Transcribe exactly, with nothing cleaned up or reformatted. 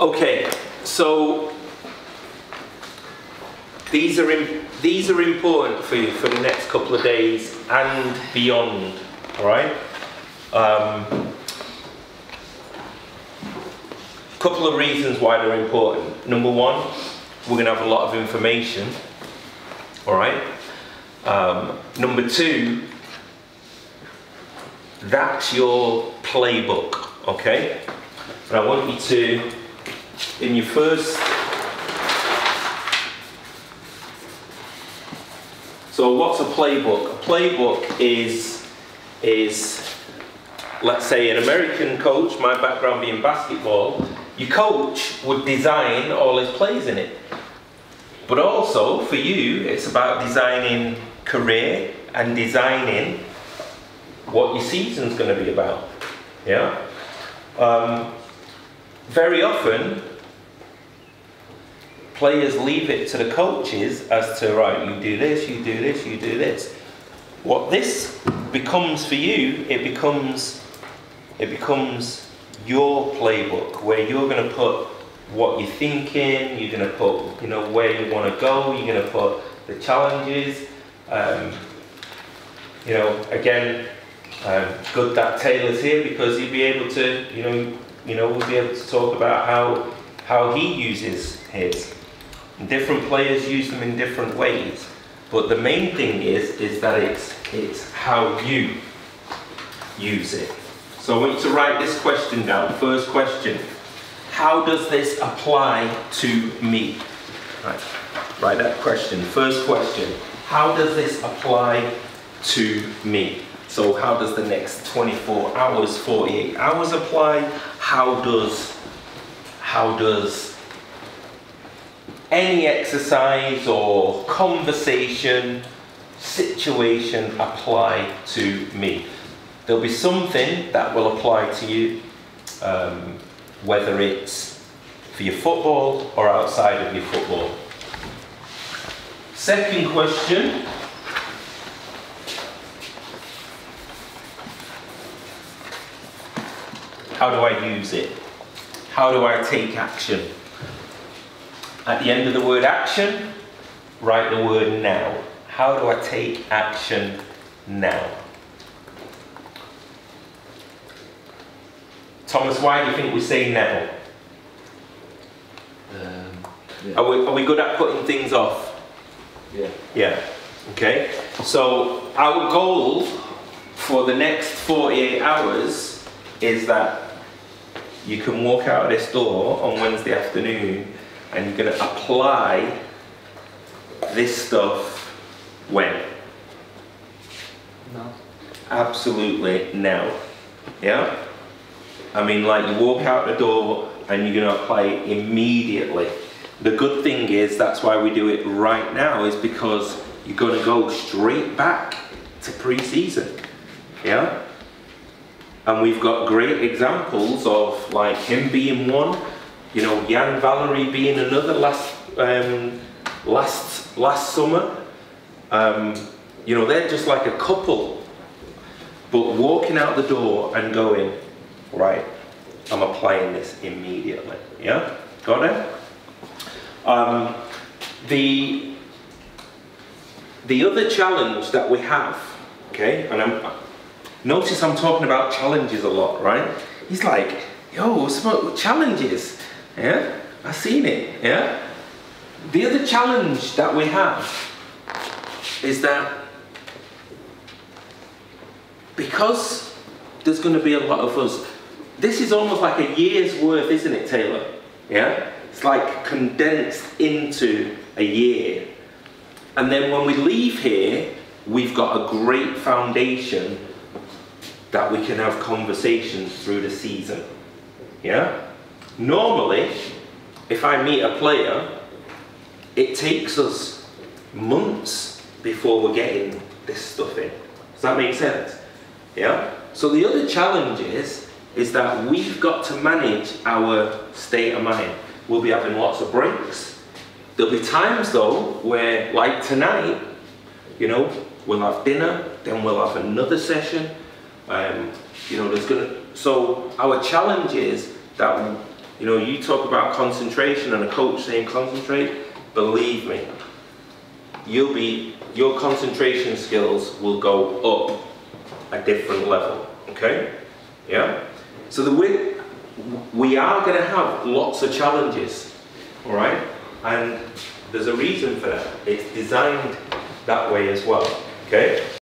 Okay, so these are in, these are important for you for the next couple of days and beyond. All right. Um, couple of reasons why they're important. Number one, we're going to have a lot of information. All right. Um, number two, that's your playbook. Okay. And I want you to, in your first, so what's a playbook? A playbook is, is, let's say an American coach, my background being basketball, your coach would design all his plays in it. But also, for you, it's about designing career and designing what your season's going to be about. Yeah? Um, Very often, players leave it to the coaches as to, right, you do this, you do this, you do this. What this becomes for you, it becomes, it becomes your playbook, where you're going to put what you're thinking, you're going to put, you know, where you want to go, you're going to put the challenges. Um, you know, again, um, good that Taylor's here, because he'd be able to, you know, You know, we'll be able to talk about how how he uses his. Different players use them in different ways, but the main thing is is that it's it's how you use it. So I want you to write this question down. First question: how does this apply to me? Right, write that question. First question: how does this apply to me? So how does the next twenty-four hours, forty-eight hours apply? How does, how does any exercise or conversation, situation apply to me? There'll be something that will apply to you, um, whether it's for your football or outside of your football. Second question. How do I use it? How do I take action? At the end of the word action, write the word now. How do I take action now? Thomas, why do you think we say now? Um, yeah. Are we, are we good at putting things off? Yeah. Yeah, okay. So our goal for the next forty-eight hours is that you can walk out of this door on Wednesday afternoon and you're going to apply this stuff when? No. Absolutely now. Yeah? I mean, like, you walk out the door and you're going to apply it immediately. The good thing is, that's why we do it right now, is because you're going to go straight back to pre-season. Yeah? And we've got great examples of, like, him being one, you know, Jan Valerie being another last um, last last summer. Um, you know, they're just like a couple. But walking out the door and going, right, I'm applying this immediately. Yeah, got it. Um, the the other challenge that we have, okay, and I'm. Notice I'm talking about challenges a lot, right? He's like, yo, what's about challenges? Yeah, I've seen it, yeah? The other challenge that we have is that because there's going to be a lot of us, this is almost like a year's worth, isn't it, Taylor? Yeah? It's like condensed into a year. And then when we leave here, we've got a great foundation that we can have conversations through the season, yeah? Normally, if I meet a player, it takes us months before we're getting this stuff in. Does that make sense? Yeah? So the other challenge is, is that we've got to manage our state of mind. We'll be having lots of breaks. There'll be times though, where, like tonight, you know, we'll have dinner, then we'll have another session. Um, you know, there's gonna, so our challenge is that You know, you talk about concentration and a coach saying concentrate, believe me, you'll be, your concentration skills will go up a different level, okay? Yeah? So the way, we are going to have lots of challenges, all right? And there's a reason for that. It's designed that way as well, okay?